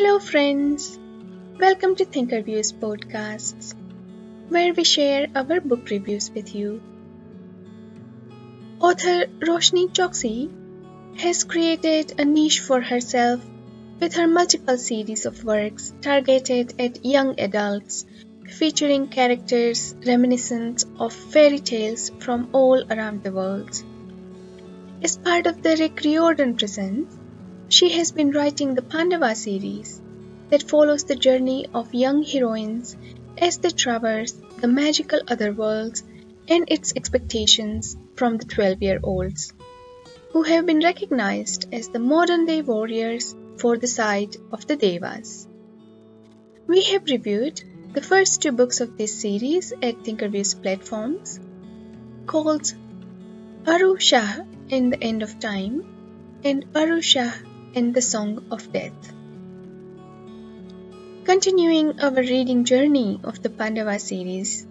Hello friends, welcome to ThinkerViews podcasts, where we share our book reviews with you. Author Roshni Choksi has created a niche for herself with her multiple series of works targeted at young adults, featuring characters reminiscent of fairy tales from all around the world. As part of the Rick Riordan Presents, she has been writing the Pandava series that follows the journey of young heroines as they traverse the magical otherworld and its expectations from the 12-year-olds, who have been recognized as the modern-day warriors for the side of the Devas. We have reviewed the first two books of this series at ThinkerViews platforms, called Aru Shah and the End of Time and Aru Shah and the Song of Death. Continuing our reading journey of the Pandava series,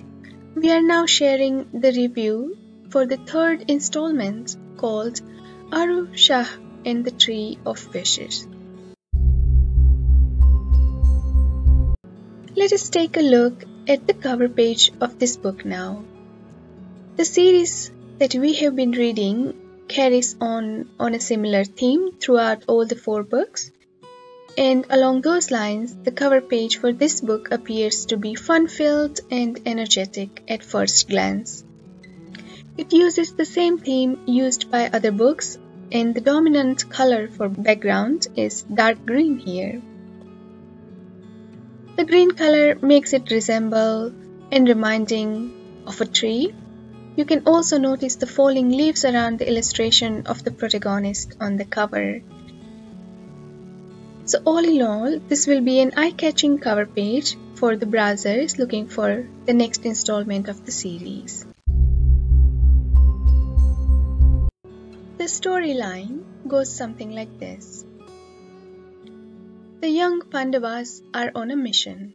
we are now sharing the review for the third installment called Aru Shah and the Tree of Wishes. Let us take a look at the cover page of this book now. The series that we have been reading carries on a similar theme throughout all the four books, and along those lines the cover page for this book appears to be fun-filled and energetic at first glance. It uses the same theme used by other books, and the dominant color for background is dark green here. The green color makes it resemble and reminding of a tree. You can also notice the falling leaves around the illustration of the protagonist on the cover. So all in all, this will be an eye-catching cover page for the browsers looking for the next installment of the series. The storyline goes something like this. The young Pandavas are on a mission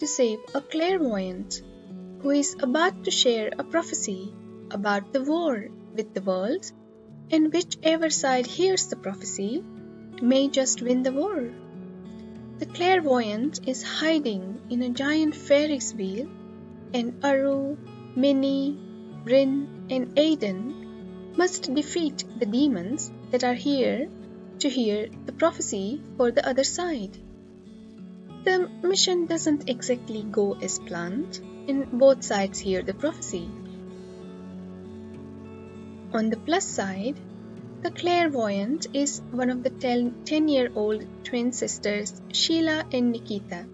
to save a clairvoyant who is about to share a prophecy about the war with the world, and whichever side hears the prophecy may just win the war. The clairvoyant is hiding in a giant Ferris wheel, and Aru, Minnie, Brynn and Aiden must defeat the demons that are here to hear the prophecy for the other side. The mission doesn't exactly go as planned, and both sides hear the prophecy. On the plus side, the clairvoyant is one of the 10-year-old twin sisters Sheila and Nikita,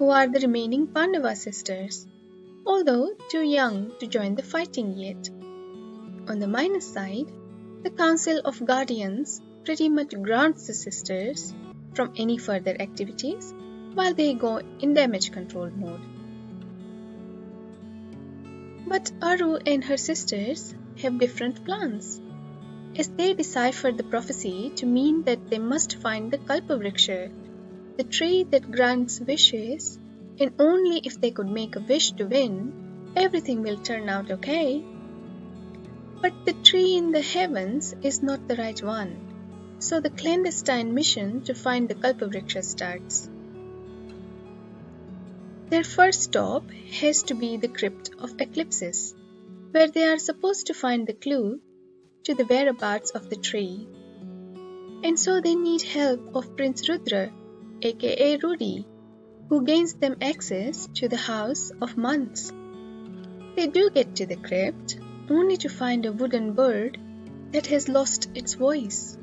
who are the remaining Pandava sisters, although too young to join the fighting yet. On the minus side, the Council of Guardians pretty much grants the sisters from any further activities while they go in damage control mode. But Aru and her sisters have different plans, as they decipher the prophecy to mean that they must find the Kalpavriksha, the tree that grants wishes, and only if they could make a wish to win, everything will turn out okay. But the tree in the heavens is not the right one, so the clandestine mission to find the Kalpavriksha starts. Their first stop has to be the Crypt of Eclipses, where they are supposed to find the clue to the whereabouts of the tree. And so they need help of Prince Rudra, aka Rudy, who gains them access to the House of Months. They do get to the crypt, only to find a wooden bird that has lost its voice.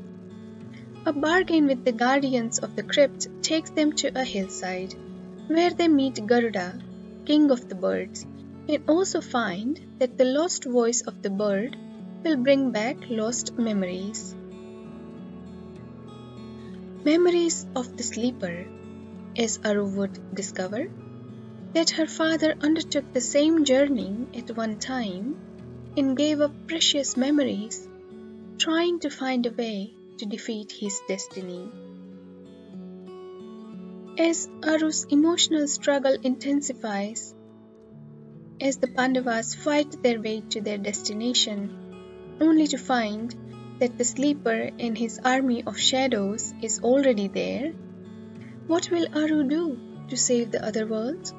A bargain with the guardians of the crypt takes them to a hillside, where they meet Garuda, king of the birds, and also find that the lost voice of the bird will bring back lost memories. Memories of the sleeper, as Aru would discover, that her father undertook the same journey at one time and gave up precious memories, trying to find a way to defeat his destiny. As Aru's emotional struggle intensifies, as the Pandavas fight their way to their destination, only to find that the sleeper and his army of shadows is already there What will Aru do to save the other worlds?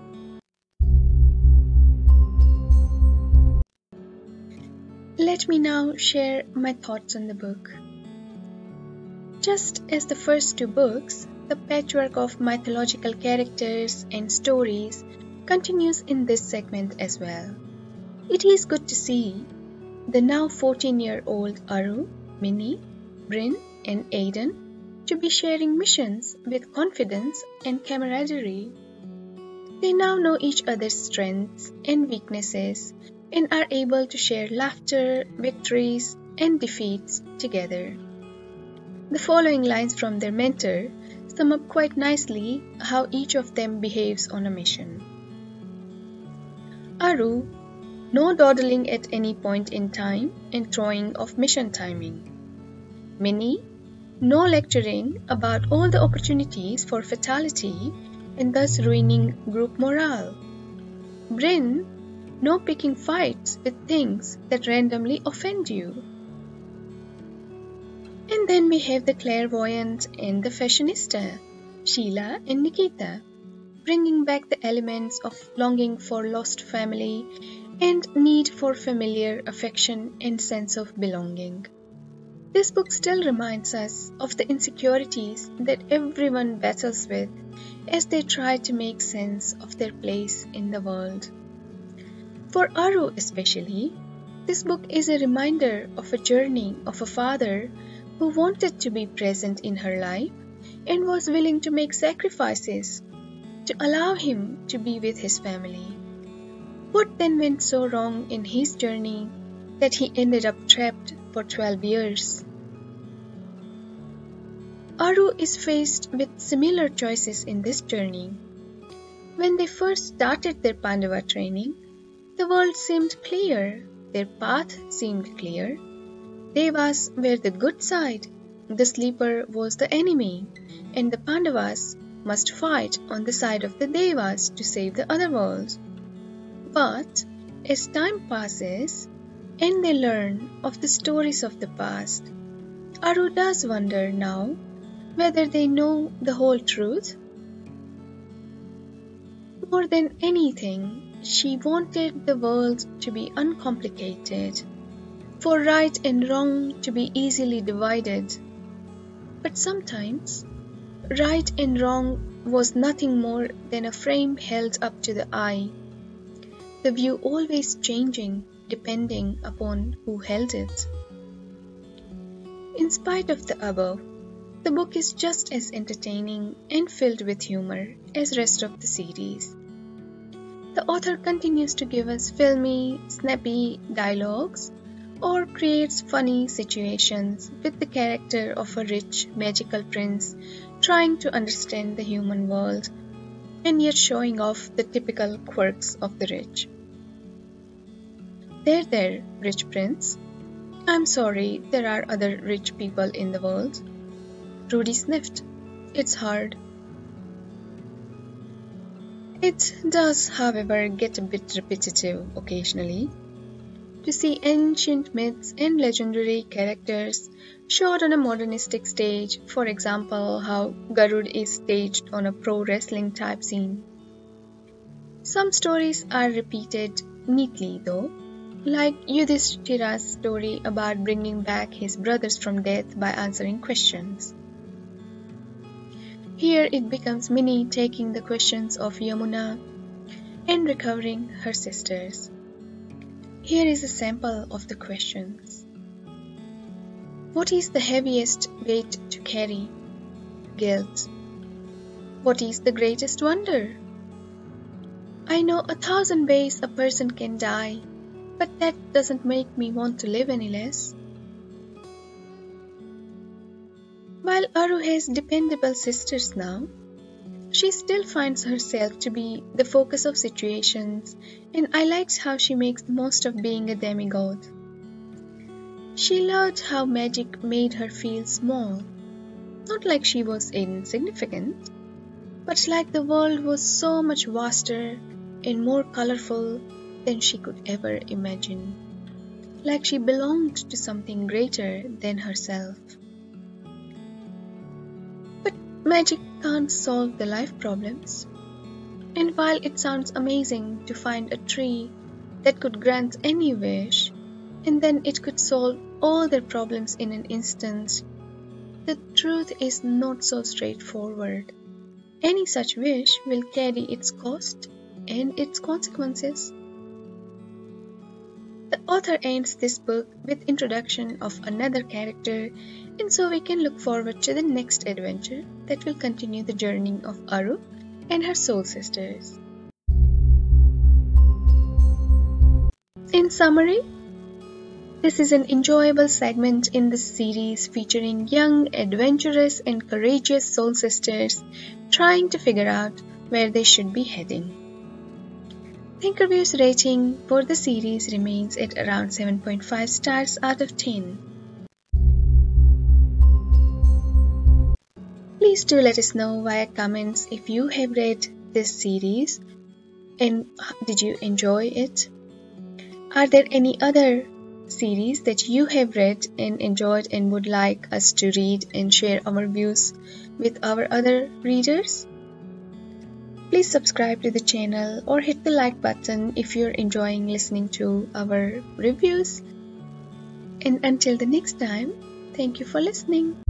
Let me now share my thoughts on the book. Just as the first two books, the patchwork of mythological characters and stories continues in this segment as well. It is good to see the now 14-year-old Aru, Minnie, Brynn and Aiden to be sharing missions with confidence and camaraderie. They now know each other's strengths and weaknesses and are able to share laughter, victories and defeats together. The following lines from their mentor sum up quite nicely how each of them behaves on a mission. Aru, no dawdling at any point in time and throwing off mission timing. Minnie, no lecturing about all the opportunities for fatality and thus ruining group morale. Brynn, no picking fights with things that randomly offend you. And then we have the clairvoyant and the fashionista, Sheila and Nikita, bringing back the elements of longing for lost family and need for familiar affection and sense of belonging. This book still reminds us of the insecurities that everyone battles with as they try to make sense of their place in the world. For Aru especially, this book is a reminder of a journey of a father who wanted to be present in her life and was willing to make sacrifices to allow him to be with his family. What then went so wrong in his journey that he ended up trapped for 12 years? Aru is faced with similar choices in this journey. When they first started their Pandava training, the world seemed clear, their path seemed clear. Devas were the good side, the sleeper was the enemy, and the Pandavas must fight on the side of the Devas to save the other worlds. But as time passes and they learn of the stories of the past, Aru does wonder now whether they know the whole truth. More than anything, she wanted the world to be uncomplicated, for right and wrong to be easily divided. But sometimes, right and wrong was nothing more than a frame held up to the eye, the view always changing depending upon who held it. In spite of the above, the book is just as entertaining and filled with humor as rest of the series. The author continues to give us filmy, snappy dialogues or creates funny situations with the character of a rich, magical prince trying to understand the human world and yet showing off the typical quirks of the rich. There, rich prince. I'm sorry, there are other rich people in the world. Rudy sniffed. It's hard. It does, however, get a bit repetitive occasionally. To see ancient myths and legendary characters showed on a modernistic stage, for example, how Garuda is staged on a pro wrestling type scene. Some stories are repeated neatly though, like Yudhishthira's story about bringing back his brothers from death by answering questions. Here it becomes Minnie taking the questions of Yamuna and recovering her sisters. Here is a sample of the questions. What is the heaviest weight to carry? Guilt. What is the greatest wonder? I know 1,000 ways a person can die, but that doesn't make me want to live any less. While Aru has dependable sisters now, she still finds herself to be the focus of situations, and I liked how she makes the most of being a demigod. She loved how magic made her feel small, not like she was insignificant, but like the world was so much vaster and more colorful than she could ever imagine, like she belonged to something greater than herself. Magic can't solve the life problems. And while it sounds amazing to find a tree that could grant any wish, and then it could solve all their problems in an instant, the truth is not so straightforward. Any such wish will carry its cost and its consequences. The author ends this book with introduction of another character, and so we can look forward to the next adventure that will continue the journey of Aru and her soul sisters. In summary, this is an enjoyable segment in this series featuring young, adventurous and courageous soul sisters trying to figure out where they should be heading. ThinkerView's rating for the series remains at around 7.5 stars out of 10. Please do let us know via comments if you have read this series and did you enjoy it? Are there any other series that you have read and enjoyed and would like us to read and share our views with our other readers? Please subscribe to the channel or hit the like button if you're enjoying listening to our reviews. And until the next time, thank you for listening.